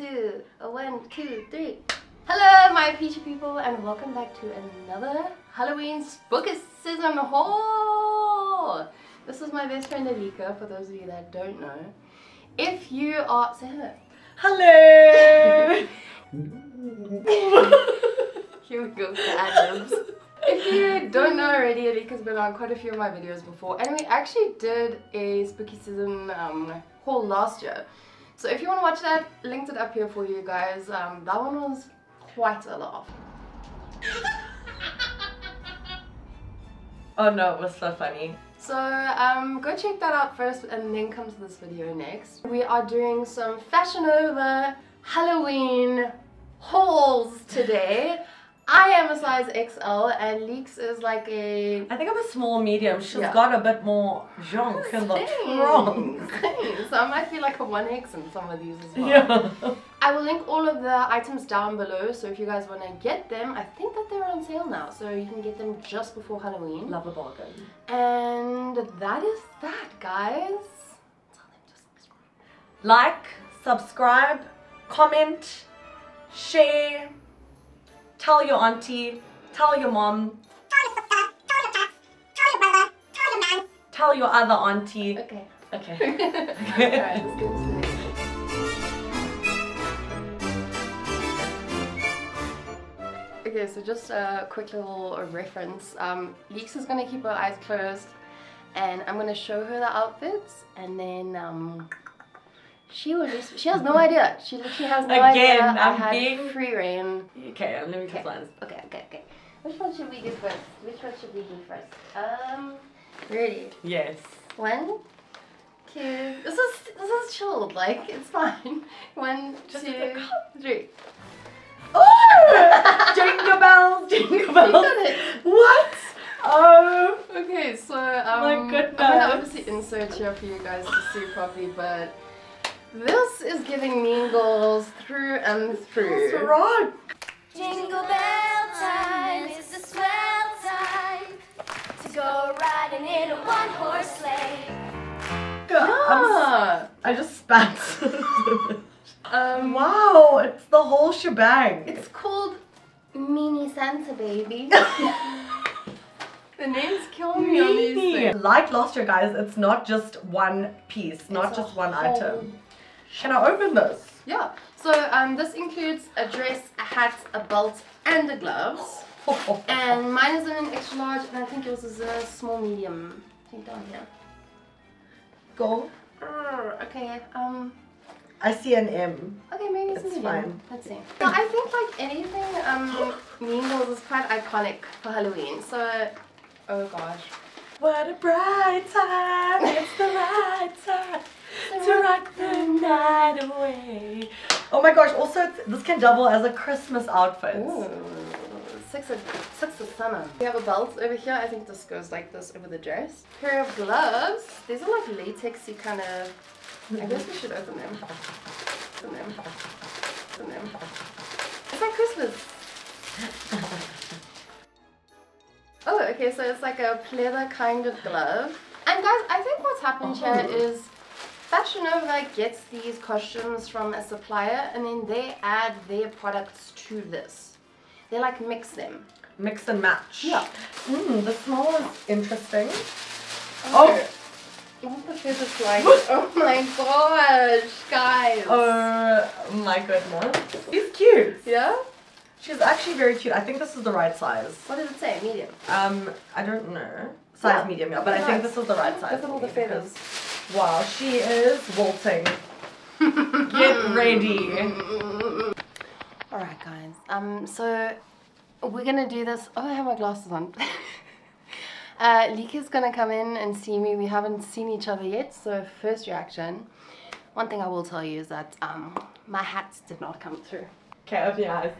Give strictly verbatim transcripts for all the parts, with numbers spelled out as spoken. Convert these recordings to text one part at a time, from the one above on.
two, a one, two, three. Hello, my Peachy people, and welcome back to another Halloween Spookasism haul. This is my best friend Alika, for those of you that don't know. If you are, say hello. Hello. Here we go for Adams. If you don't know already, Alika's been on quite a few of my videos before, and we actually did a Spookasism um, haul last year. So if you want to watch that, linked it up here for you guys. Um, that one was quite a laugh. Oh no, it was so funny. So um, go check that out first and then come to this video next. We are doing some Fashion Nova Halloween hauls today. I am a size X L and Leeks is like a... I think I'm a small medium. She's yeah. got a bit more junk in the trunk. So I might be like a one X in some of these as well. Yeah. I will link all of the items down below, so if you guys want to get them, I think that they're on sale now. So you can get them just before Halloween. Love a bargain. And that is that, guys. Tell them to subscribe. Like, subscribe, comment, share. Tell your auntie, tell your mom, tell your sister, tell your cat, tell your brother, tell your man, tell your other auntie. Okay. Okay. Okay. Alright, let's go to the next one. Okay, so just a quick little reference. Um, Leeks is going to keep her eyes closed and I'm going to show her the outfits and then... Um, She will just, she has no idea. She literally has no Again, idea. Again, I'm had being free reign. Okay, let me get plans. Okay, okay, okay. Which one should we do first? Which one should we do first? Um, ready? Yes. One, two. This is this is chilled. Like it's fine. One, just two, three. Oh! Jingle bells, jingle bells. You got it. What? Oh, okay. So um, my goodness. I'm gonna obviously insert here for you guys to see properly, but. This is giving Mean Girls through and through. What's wrong? Jingle bell time, it's the swell time to go riding in a one-horse sleigh. Go. Yeah. I just spat. um. Wow, it's the whole shebang. It's called Mini Santa, baby. The names kill me Meanie. On these things. Like last year, guys, it's not just one piece, it's not just one item. Can I open this? Yeah. So um, this includes a dress, a hat, a belt, and the gloves. And mine is in an extra large, and I think yours is a small medium. I think down here. Go. Okay. Um. I see an M. Okay, maybe it's, it's an fine. M. Let's see. So I think like anything um, Mean Girls is quite iconic for Halloween. So, oh gosh. What a bright time! It's the right time. To rock the night away. Oh my gosh, also this can double as a Christmas outfit. Ooh, six of, six of summer. We have a belt over here. I think this goes like this over the dress. A pair of gloves. These are like latexy kind of... I guess we should open them. Open them. Open them. It's like Christmas. Oh, okay, so it's like a pleather kind of glove. And guys, I think what's happened here is... Fashion Nova gets these costumes from a supplier and then they add their products to this. They like mix them. Mix and match. Yeah. Mmm, the smell is interesting. Oh! What the shit is like? Oh my gosh, guys. Oh my goodness. She's cute. Yeah? She's actually very cute. I think this is the right size. What does it say? Medium? Um, I don't know. Size yeah. medium, yeah. But I think this is the right size. Look at all the feathers. Wow, she is waltzing. Get ready. Alright guys, um, so we're gonna do this. Oh, I have my glasses on. uh, Lika's gonna come in and see me. We haven't seen each other yet, so first reaction. One thing I will tell you is that um, my hats did not come through. Okay, open your eyes.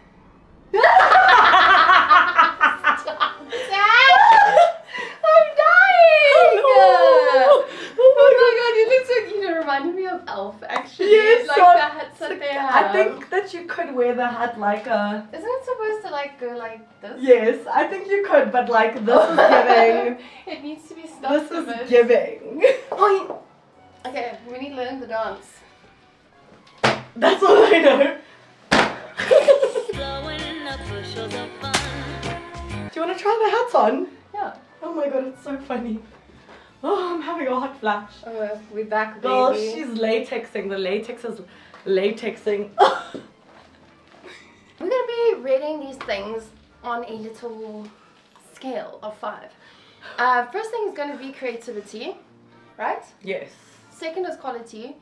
Actually, yes, like so the hats that they have. I think that you could wear the hat like a... Isn't it supposed to like go like this? Yes, I think you could, but like this is giving. It needs to be stuffed. This is bit. Giving. Okay, we need to learn the dance. That's all I know. Do you want to try the hats on? Yeah. Oh my god, it's so funny. Oh, I'm having a hot flash. Oh, we're back, baby. Girl, she's latexing. The latex is latexing. We're going to be rating these things on a little scale of five. Uh, first thing is going to be creativity, right? Yes. Second is quality.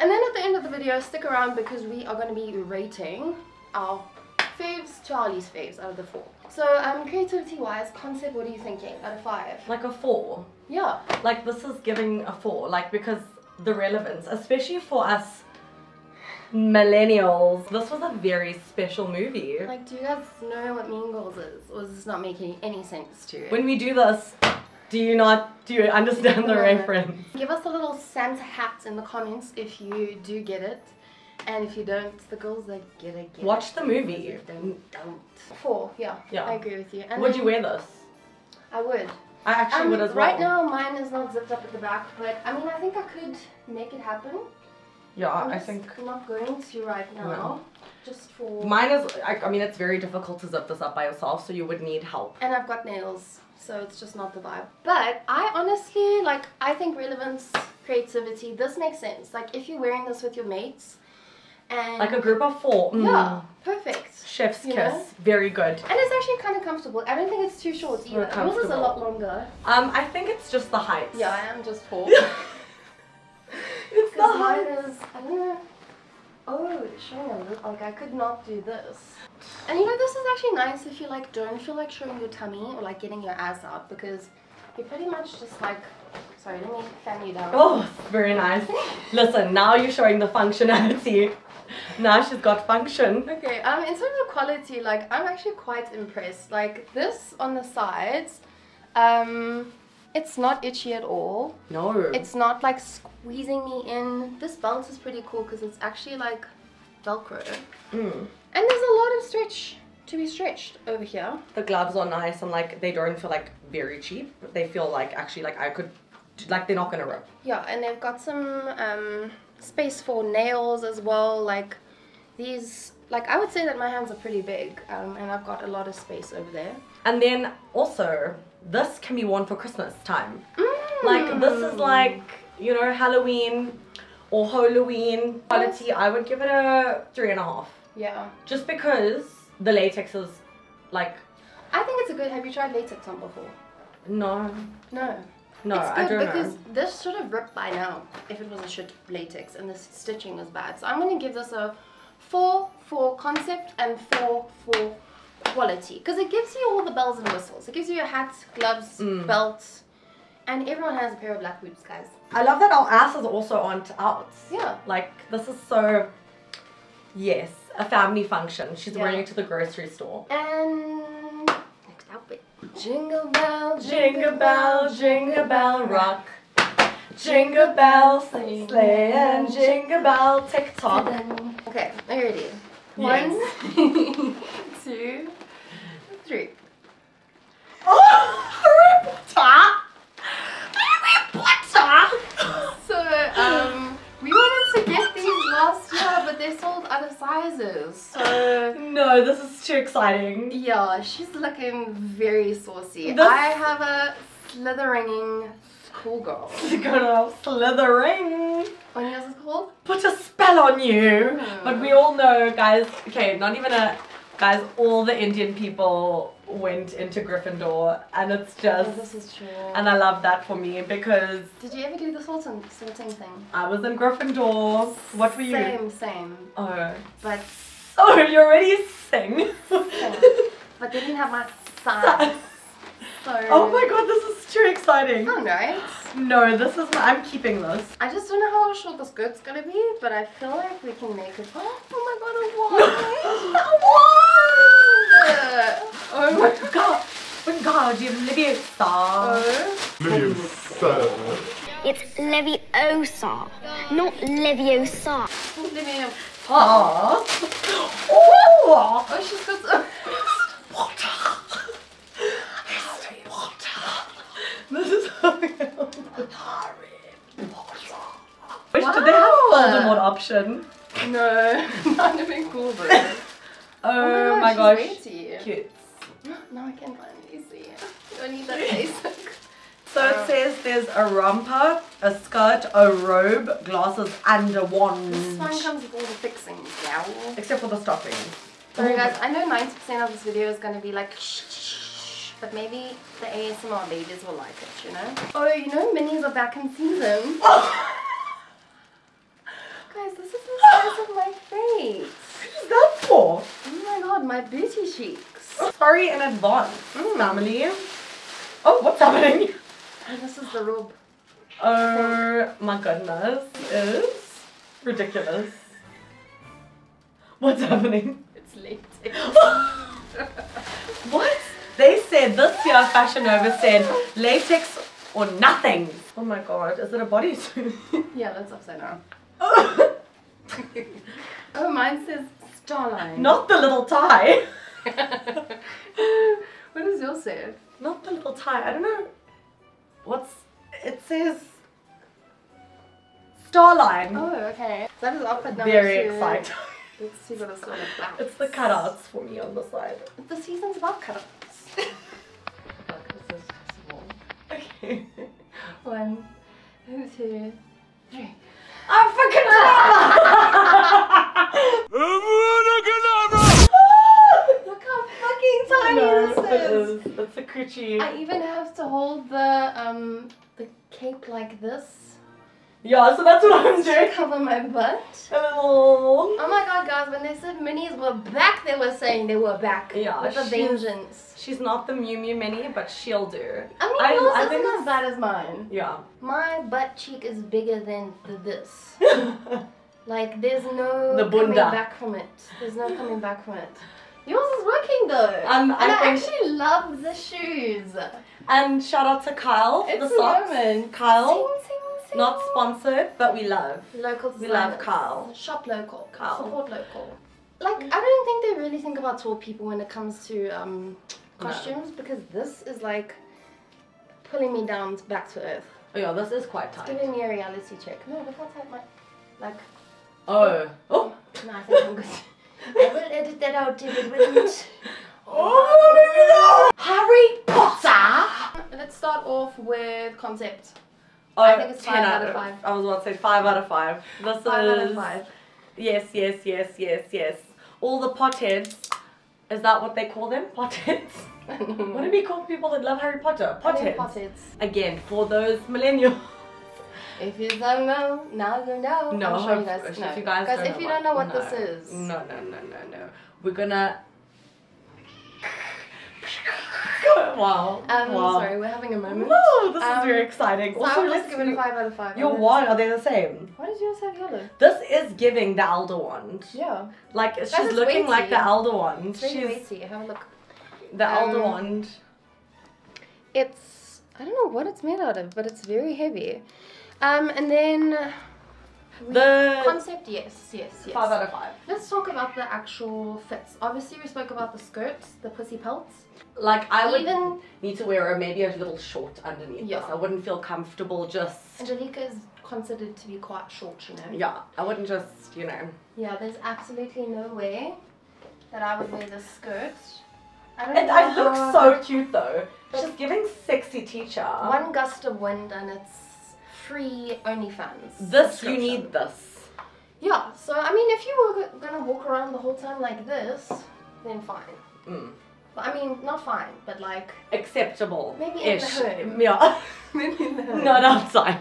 And then at the end of the video, stick around because we are going to be rating our faves, Charlie's faves out of the four. So um, creativity wise, concept, what are you thinking out of five? Like a four. Yeah. Like this is giving a four, like because the relevance, especially for us millennials, this was a very special movie. Like, do you guys know what Mean Girls is? Or is this not making any sense to you? When we do this, do you not, do you understand the reference? Give us a little Santa hat in the comments if you do get it. And if you don't, the girls that get it, get Watch it. the movie. Don't, don't. Four, yeah, yeah. I agree with you. And would you wear this? I would. I actually um, would as well. Right now, mine is not zipped up at the back, but I mean, I think I could make it happen. Yeah, I'm I think. I'm not going to right now. No. Just for. Mine is, I, I mean, it's very difficult to zip this up by yourself, so you would need help. And I've got nails, so it's just not the vibe. But I honestly, like, I think relevance, creativity, this makes sense. Like, if you're wearing this with your mates, and like a group of four. Mm. Yeah, perfect. Chef's you kiss. Know? Very good. And it's actually kind of comfortable. I don't think it's too short either. Yours is a lot longer. Um, I think it's just the height. Yeah, I am just tall. It's the height. Is, I don't know. Oh, it's showing a little. Like I could not do this. And you know, this is actually nice if you like don't feel like showing your tummy or like getting your ass out, because you're pretty much just like. Sorry, let me fan you down. Oh, very nice. Listen, now you're showing the functionality. Now she's got function. Okay, um, in terms of quality, like, I'm actually quite impressed. Like, this on the sides, um, it's not itchy at all. No. It's not, like, squeezing me in. This belt is pretty cool because it's actually, like, Velcro. Mm. And there's a lot of stretch to be stretched over here. The gloves are nice and, like, they don't feel, like, very cheap. They feel, like, actually, like, I could, like, they're not going to rip. Yeah, and they've got some, um... space for nails as well. Like these, like I would say that my hands are pretty big, um, and I've got a lot of space over there. And then also this can be worn for Christmas time. Mm. Like this is like, you know, Halloween or Halloween quality. I would give it a three and a half. Yeah, just because the latex is like, I think it's a good. Have you tried latex on before? No. No. No, it's good I don't because know. This should have ripped by now if it was a shit latex and the stitching was bad. So I'm going to give this a four for concept and four for quality. Because it gives you all the bells and whistles. It gives you your hat, gloves, mm. belt, and everyone has a pair of black boots, guys. I love that our asses also aren't out. Yeah. Like, this is so, yes, a family function. She's yeah. wearing it to the grocery store. And next outfit. Jingle bell, jingle bell, jingle bell rock. Jingle bell, sing, sleigh, and jingle bell, tick tock. Okay, are you ready? One, two, three. Oh, Harry Potter! Harry Potter! So, um, we wanted to get these last year, but they sold other sizes. So, no, this is too exciting. Yeah, she's looking very saucy. This I have a slithering cool girl. You got a slithering. What is it called? Put a spell on you. Oh. But we all know, guys. Okay, not even a. Guys, all the Indian people went into Gryffindor, and it's just. Oh, this is true. And I love that for me because. Did you ever do the sorting, sorting thing? I was in Gryffindor. What were you? Same, same. Oh. But. Oh, you already sing. Yeah. But they didn't have my size. So. Oh my god, this is too exciting. Fun, right? No, this is. I'm keeping this. I just don't know how short the skirt's gonna be, but I feel like we can make it. Oh, oh my god, a wand! A wand! Oh my god! Oh god, you Leviosa. Leviosa. It's Leviosa, not Leviosa. Leviosa. Oh! Oh, she's got some water. This is Harry Potter. Wow. Did they have a Voldemort option? No. school bird. Oh, oh my gosh, my gosh. Cute. Now I can finally see it. Do I need that face? So it says there's a romper, a skirt, a robe, glasses, and a wand. This one comes with all the fixings, yeah. Except for the stockings. Sorry guys, I know ninety percent of this video is going to be like shh, shh, but maybe the A S M R babies will like it, you know? Oh, you know minis are back in season. Guys, this is the size of my face. What is that for? Oh my god, my beauty cheeks. Sorry in advance, mm. family. Oh, what's happening? And this is the robe. Oh my goodness, it's ridiculous. What's happening? It's late. What? They said this year Fashion Nova said latex or nothing. Oh my god, is it a bodysuit? Yeah, that's upside down. Oh. Oh, mine says Starline. Not the little tie. What does yours say? Not the little tie. I don't know. What's it says? Starline. Oh, okay. That is outfit number two. Very exciting. Let's see what it's all about. It's the cutouts for me on the side. The season's about cutouts. Okay. One, two, three. I'm fucking Look how fucking tiny no, this is. is. That's a coochie. I even have to hold the um the cape like this. Yeah, so that's what I'm doing. To cover my butt. Oh. Oh my god, guys! When they said minis were back, they were saying they were back. Yeah, with a vengeance. She's not the Mew Mew mini, but she'll do. I mean, I, yours I isn't think as bad as mine. Yeah. My butt cheek is bigger than this. Like, there's no the coming back from it. There's no coming back from it. Yours is working though. Um, and I, I actually love the shoes. And shout out to Kyle for it's the socks. Moment. Kyle. Sing, sing. Not sponsored, but we love. Local We love Kyle. Shop local. Kyle. Support local. Like, I don't think they really think about tall people when it comes to um, costumes, no. because this is like pulling me down back to earth. Oh yeah, this is quite tight. It's giving me a reality check. No, look how tight my... Like... Oh. Oh! No, I think I'm good. I will edit that out if it wouldn't. Oh! Harry Potter! Let's start off with concept. Oh, I think it's five out, out of five. I was about to say five out of five. This is five out of five. Yes, yes, yes, yes, yes. All the potheads. Is that what they call them? Potheads? What do we call people that love Harry Potter? Potheads. Potheads. Again, for those millennials. If you don't know, now you know. No, I'm sure you guys know. If you guys don't if know, you don't know what, what no, this is. No, no, no, no, no. We're gonna. Wow. Um, wow. Sorry, we're having a moment. No, this um, is very exciting. So also, I let's give it a five out of five. Your wand, are they the same? Why did yours have yellow? This is giving the elder wand. Yeah. Like, that she's looking weighty. like the elder wand. It's really she's weighty. Have a look. The um, elder wand. It's, I don't know what it's made out of, but it's very heavy. Um, and then... The concept, yes, yes, yes. Five out of five. Let's talk about the actual fits. Obviously, we spoke about the skirts, the pussy pelts. Like, I would Even, need to wear a, maybe a little short underneath yeah. this. I wouldn't feel comfortable just... Angelica is considered to be quite short, you know? Yeah, I wouldn't just, you know... Yeah, there's absolutely no way that I would wear this skirt. I don't it know I look so that... cute, though. But she's giving sexy teacher. One gust of wind and it's... Free OnlyFans. This, you need this. Yeah, so I mean, if you were gonna walk around the whole time like this, then fine. Mm. But I mean, not fine, but like... Acceptable. Maybe in the home. Yeah. Maybe in the home. Not outside.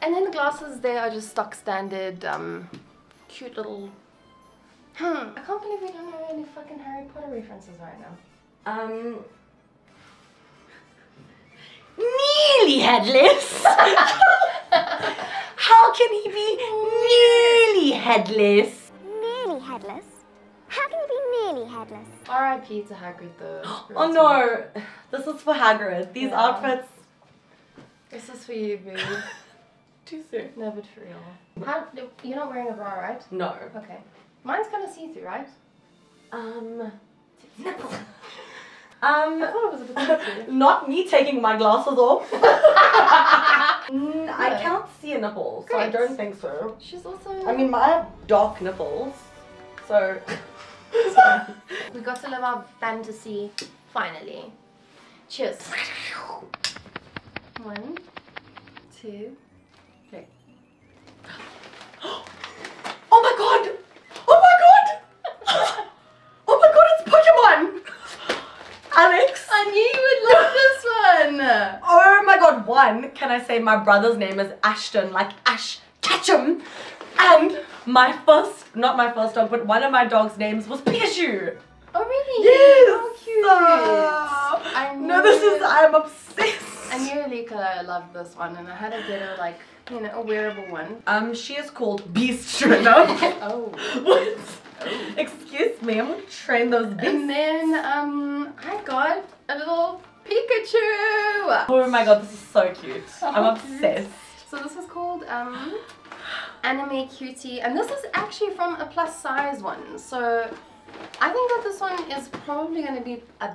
And then the glasses, they are just stock standard, um, cute little... Hmm. I can't believe we don't know any fucking Harry Potter references right now. Um... Nearly headless. How can he be nearly headless? Nearly headless? How can he be nearly headless? R I P to Hagrid though. Oh no, this is for Hagrid. These yeah. outfits. This is for you, baby. Too soon. No, but for real. How, you're not wearing a bra, right? No. Okay. Mine's kind of see-through, right? Um. Nipple. Um, I thought it was a bit tricky. Not me taking my glasses off. mm, no. I can't see a nipple, so Great. I don't think so. She's also... I mean, my dark nipples. So, so we got to live our fantasy finally. Cheers. One, two, three. Oh my god! Oh my god! Oh my god, it's Pokemon! Alex! I knew you would love this one! Oh my god, one, can I say my brother's name is Ashton, like Ash Ketchum? And my first, not my first dog, but one of my dog's names was Pikachu! Oh really? Yes! How cute! Uh, I knew, no, this is, I'm obsessed! I knew Alika loved this one and I had to get her like, you know, a wearable one. Um, she is called Beast, sure enough. Oh. What? Oh. Excuse me, I'm gonna train those beasts. And then, um, I got a little Pikachu! Oh my god, this is so cute. So I'm cute. Obsessed. So this is called, um, Anime Cutie. And this is actually from a plus size one, so I think that this one is probably going to be a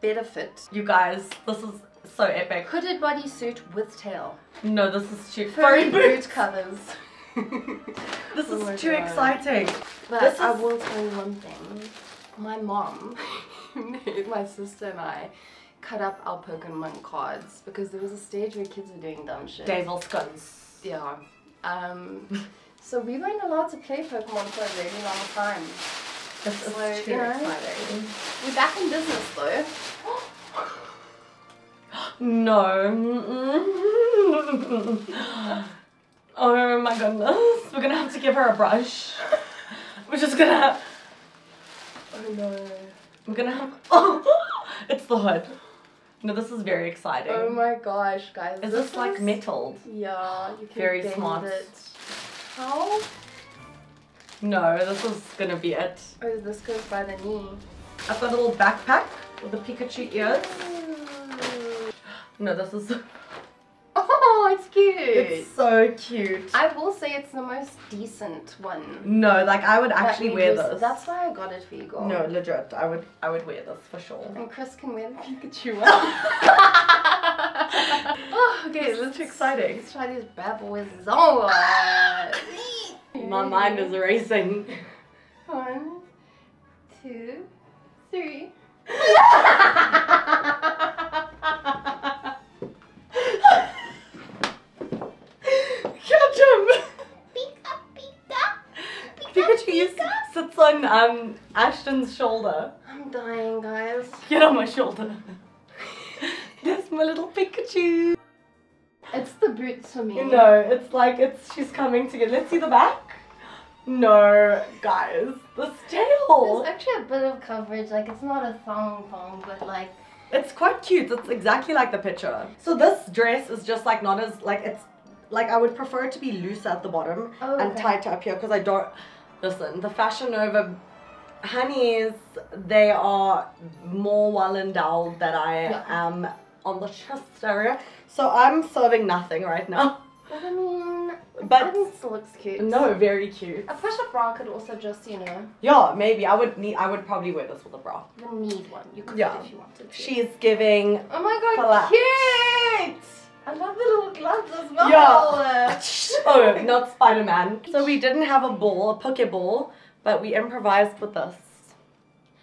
better fit. You guys, this is so epic. Hooded bodysuit with tail. No, this is too furry. Boot covers. This is oh too God. exciting. But this I is... will tell you one thing. My mom, my sister and I cut up our Pokemon cards because there was a stage where kids were doing dumb shit. Devil scones. Yeah. Um, so we weren't allowed to play Pokemon for a really long time. This is so, too you know, exciting. We're back in business though. No. Oh my goodness. We're gonna have to give her a brush. We're just gonna have... Oh no. We're gonna have... Oh! It's the hood. No, this is very exciting. Oh my gosh, guys. Is this, this like is... metal? Yeah, you can very bend smart. it. How? No, this is gonna be it. Oh, this goes by the knee. I've got a little backpack with the Pikachu ears. Ooh. No, this is... Oh, it's cute! It's so cute. I will say it's the most decent one. No, like I would actually wear this. That's why I got it for you, girl. No, legit. I would, I would wear this for sure. And Chris can wear the Pikachu one. Oh, okay, this is too exciting. Let's try these bad boys on. My mind is racing. One, two, three. Catch him! Pika, Pika! Pikachu sits on um, Ashton's shoulder. I'm dying, guys. Get on my shoulder. That's my little Pikachu. It's the boots for me. No, it's like it's she's coming to get. Let's see the back. No, guys, this tail. There's actually a bit of coverage. Like it's not a thong thong, but like it's quite cute. It's exactly like the picture. So this dress is just like not as like it's like I would prefer it to be loose at the bottom oh, okay. and tight up here because I don't listen. The Fashion Nova honeys, they are more well endowed than I yeah. am. On the chest area, so I'm serving nothing right now. But I mean, but it still looks cute. No, very cute. A push-up bra could also just, you know. Yeah, maybe I would need. I would probably wear this with a bra. You need one. You could yeah. if you wanted to. She's giving. Oh my god, flat. Cute! I love the little gloves as well. Yeah. Oh, not Spider-Man. So we didn't have a ball, a pokeball, but we improvised with this.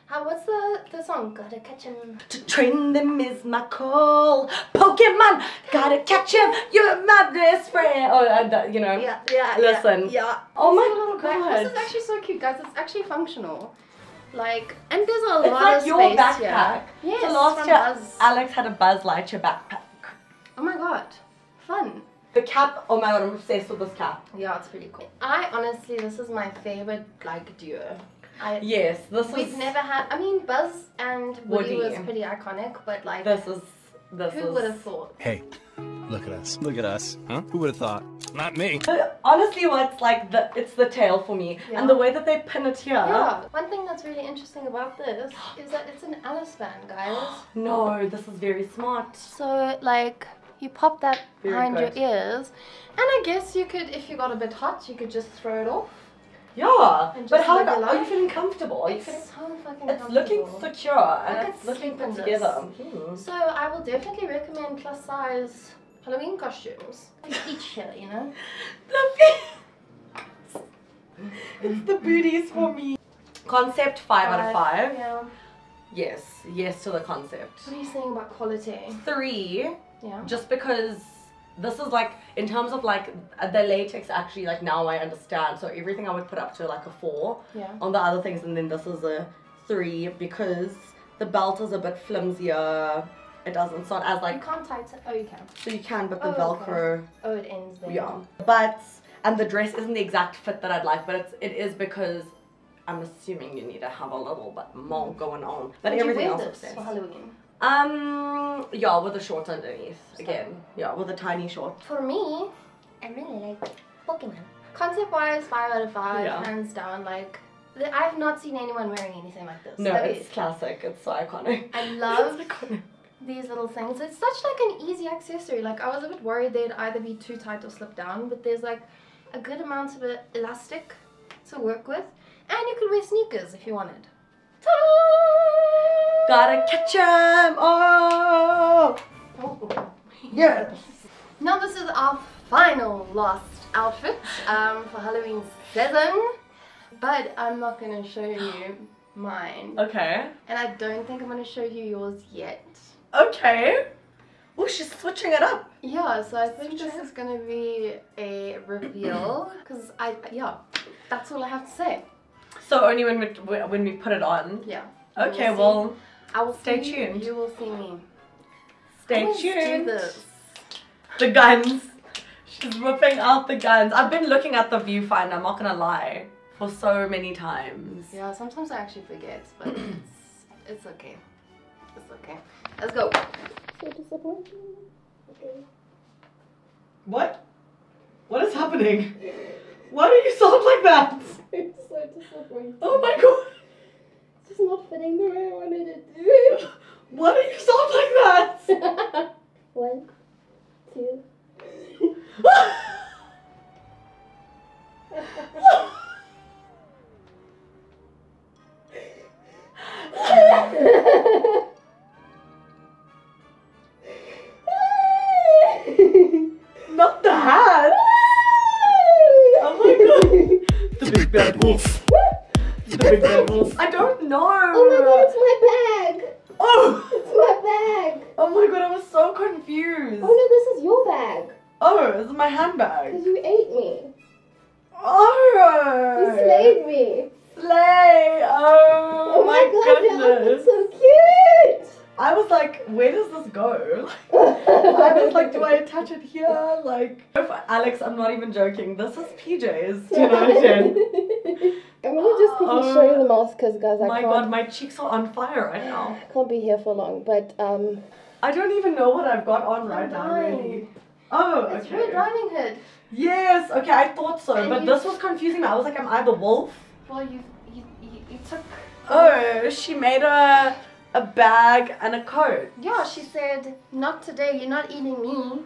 How, what's the, the song? Gotta catch him. To train them is my call. Pokemon, gotta catch him. You're my best friend. Oh, uh, you know. Yeah, yeah. Listen. Yeah. yeah. Oh my god. Back. This is actually so cute, guys. It's actually functional. Like, and there's a it's lot like of your space backpack. Here. Yes. So last year, Buzz. Alex had a Buzz Lightyear backpack. Oh my god. Fun. The cap. Oh my god, I'm obsessed with this cap. Yeah, it's pretty cool. I honestly, this is my favorite like duo. I, yes, this we've is... We've never had... I mean, Buzz and Woody, Woody was pretty iconic, but like... This is... This who is... would have thought? Hey, look at us. Look at us. Huh? Who would have thought? Not me. But honestly, what's like... the it's the tail for me. Yeah. And the way that they pin it here. Yeah. One thing that's really interesting about this is that it's an Alice band, guys. No, this is very smart. So, like... You pop that very behind good. your ears. And I guess you could, if you got a bit hot, you could just throw it off. Yeah, but how about, are you feeling comfortable? It's, it's, so fucking it's comfortable. looking secure and it's looking put together. Hmm. So I will definitely recommend plus size Halloween costumes. Each year, you know? The it's the booties for me. Concept, five, five out of five. Yeah. Yes, yes to the concept. What are you saying about quality? Three. Yeah. Just because this is like, in terms of like, the latex actually, like now I understand. So everything I would put up to like a four yeah. on the other things. And then this is a three because the belt is a bit flimsier. It doesn't, it's not as like... You can't tighten. Oh, you can. So you can, but the oh, Velcro... Okay. Oh, it ends there. Yeah. But, and the dress isn't the exact fit that I'd like, but it's, it is because I'm assuming you need to have a little bit more going on. But would everything you wear else this for Halloween? Um, yeah, with a short underneath, so. Again. Yeah, with a tiny short. For me, I really like Pokémon. Concept-wise, five out of five, yeah. hands down, like... I've not seen anyone wearing anything like this. No, so it's is. classic. It's so iconic. I love... these little things. It's such like an easy accessory. Like I was a bit worried they'd either be too tight or slip down, but there's like a good amount of elastic to work with, and you could wear sneakers if you wanted. Ta-da! Gotta catch 'em! Oh! Oh! Yes! Now this is our final last outfit um, for Halloween season, but I'm not gonna show you mine. Okay. And I don't think I'm gonna show you yours yet. Okay. Oh, she's switching it up. Yeah, so I think this is gonna be a reveal because I yeah, that's all I have to say. So only when we when we put it on. Yeah. Okay. Well, I will stay tuned. You will see me. Stay tuned. Do this. The guns. She's whipping out the guns. I've been looking at the viewfinder. I'm not gonna lie, for so many times. Yeah. Sometimes I actually forget, but it's it's okay. It's okay. Let's go. So disappointing. Okay. What? What is happening? Why do you sound like that? It's so disappointing. Oh my god. It's just not fitting the way I wanted it to. Why do you sound like that? One, two. Not the hat! Oh my god! The big bad wolf! The big bad wolf! I don't know! Oh my god, it's my bag! Oh! It's my bag! Oh my god, I was so confused! Oh no, this is your bag! Oh, this is my handbag! Because you ate me! Oh! You slayed me! Slay! Oh, oh my, my god, goodness! It's so cute! I was like, where does this go? I was like, do I attach it here? Like, if Alex, I'm not even joking. This is P J's. Do you know what I'm saying? I'm gonna just quickly uh, show you the mask because, guys, I my can't. My god, my cheeks are on fire right now. I can't be here for long, but um. I don't even know what I've got on right now, really. Oh, okay. It's Red Riding Hood. Yes. Okay, I thought so, and but this was confusing me. I was like, am I the wolf? Well, you you you, you took. Oh, she made a. A bag and a coat. Yeah, she said, not today, you're not eating me.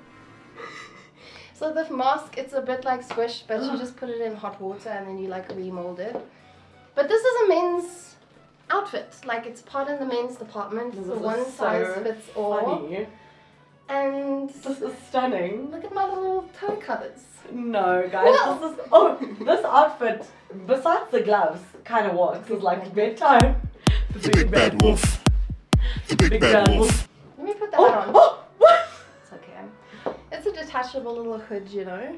So the mask, it's a bit like squished, but you just put it in hot water and then you like remold it. But this is a men's outfit. Like it's part of the men's department. It's so one size so fits all. Funny. And this is stunning. Look at my little toe covers. No, guys, well, this is oh this outfit, besides the gloves, kinda works. It's like bedtime. The big, big bad wolf. The big, big bad wolf. wolf. Let me put that oh, on. Oh, what? It's okay. It's a detachable little hood, you know.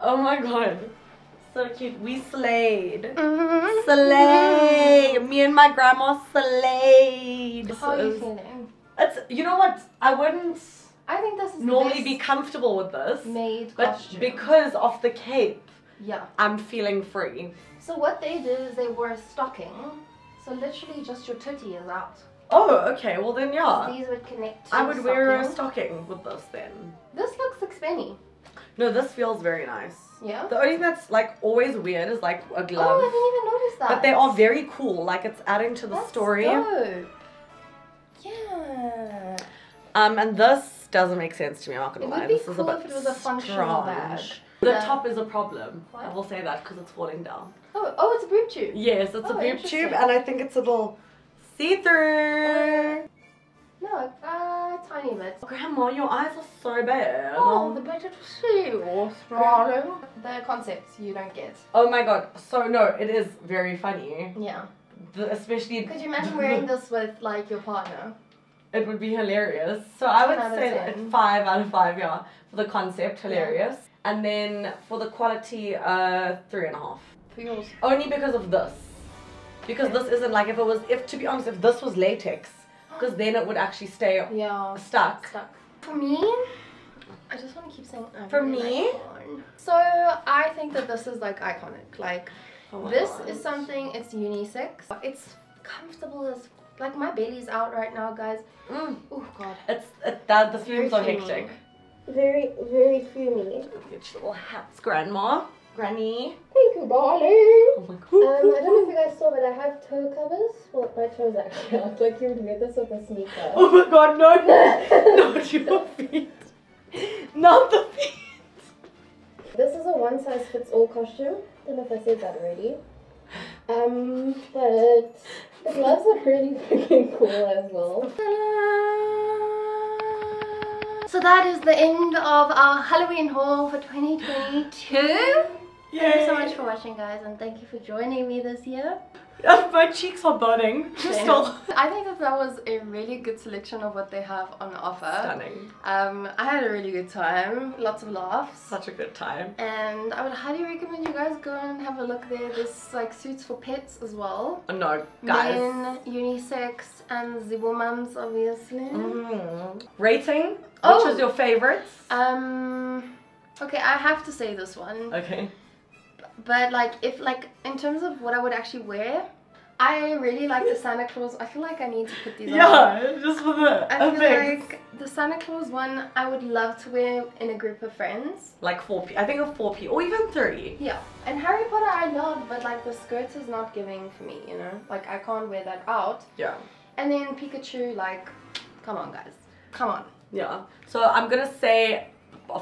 Oh my god. So cute. We slayed. Mm-hmm. Slay. Me and my grandma slayed. How are you feeling? It's, you know what? I wouldn't I think this is normally be comfortable with this. Made costume. But because of the cape, yeah. I'm feeling free. So what they did is they wore a stocking. So literally just your titty is out. Oh, okay. Well then, yeah. These would connect to I would stocking. wear a stocking with this then. This looks expensive. No, this feels very nice. Yeah? The only thing that's like always weird is like a glove. Oh, I didn't even notice that. But they are very cool. Like it's adding to the that's story. Dope. Yeah. Um, and this doesn't make sense to me. I'm not gonna lie. This cool is a bit if it was a functional badge. The yeah. top is a problem. What? I will say that because it's falling down. Oh, oh, it's a boob tube. Yes, it's oh, a boob tube, and I think it's a little see-through. Oh. No, uh, tiny bits. Grandma, your eyes are so bad. Oh, the better to see. What's wrong? The concepts you don't get. Oh my god. So no, it is very funny. Yeah. The, especially. Could you imagine wearing this with like your partner? It would be hilarious. So I would say like five out of five, yeah, for the concept, hilarious. Yeah. And then for the quality, uh, three and a half. For yours. Only because of this. Because okay. This isn't like, if it was, if to be honest, if this was latex, because then it would actually stay yeah, stuck. stuck. For me, I just want to keep saying iconic. For me? So I think that this is like iconic. Like, oh this God. is something, it's unisex. It's comfortable as, like my belly's out right now, guys. Mm. Oh God. It's, it, that, the fumes are hectic. Very, very fumey. Get your little hats, Grandma. Granny. Thank you, darling. Oh my God. Um, I don't know if you guys saw, but I have toe covers. Well, my toes actually out. Like, you would wear this with a sneaker. Oh my God, no. Not your feet. Not the feet. This is a one-size-fits-all costume. I don't know if I said that already. Um, but the gloves are really freaking cool as well. So that is the end of our Halloween haul for twenty twenty-two. Yay. Thank you so much for watching, guys, and thank you for joining me this year. My cheeks are burning. Still. I think that that was a really good selection of what they have on offer. Stunning. Um, I had a really good time. Lots of laughs. Such a good time. And I would highly recommend you guys go and have a look there. There's like suits for pets as well. Oh, no, guys. Men, unisex, and the women's obviously. Mm. Rating. Oh. Which was your favorite? Um. Okay, I have to say this one. Okay. But like, if like, in terms of what I would actually wear, I really like the Santa Claus. I feel like I need to put these yeah, on. Yeah, just for the I feel things. like the Santa Claus one, I would love to wear in a group of friends. Like four P, I think a four P, or even three. Yeah, and Harry Potter I love, but like the skirt is not giving for me, you know? Like, I can't wear that out. Yeah. And then Pikachu, like, come on guys, come on. Yeah, so I'm gonna say,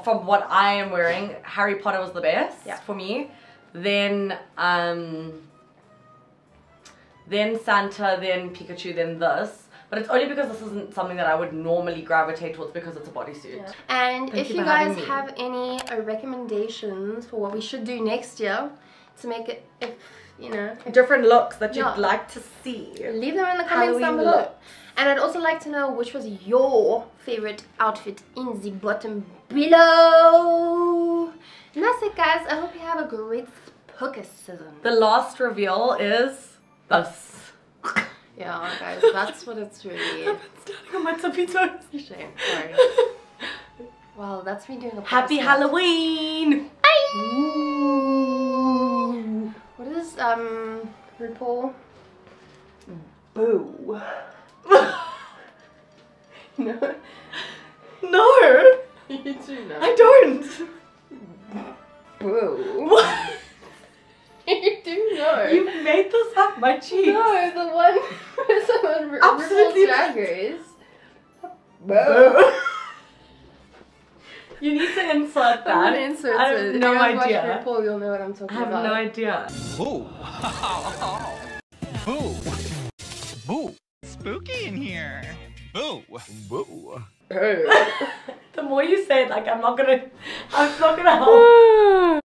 from what I am wearing, Harry Potter was the best yeah. for me. Then, um, then Santa, then Pikachu, then this. But it's only because this isn't something that I would normally gravitate towards because it's a bodysuit. Yeah. And Thank if you, you guys have any uh, recommendations for what we should do next year to make it, if, you know. If, different looks that you'd yeah. like to see. Leave them in the comments down below. And I'd also like to know which was your favorite outfit in the bottom below. And that's it, guys. I hope you have a great Pokemon season. The last reveal is this. Yeah, guys, that's what it's really. I've been standing on my tippy toes. Shame. Sorry. Well, that's me doing a Happy Halloween! Bye! What is, um, RuPaul? Boo. No. No! You do know. I don't! Boo. What? You do know. You made this up my cheeks. No, the one person on RuPaul's Drag Race. Boo. You need to insert that. I'm gonna insert I have it. no Everyone idea. RuPaul, you'll know what I'm talking I have about. no idea. Boo. Boo. Boo. Spooky in here. Boo. Boo. The more you say it, like, I'm not gonna, I'm not gonna help.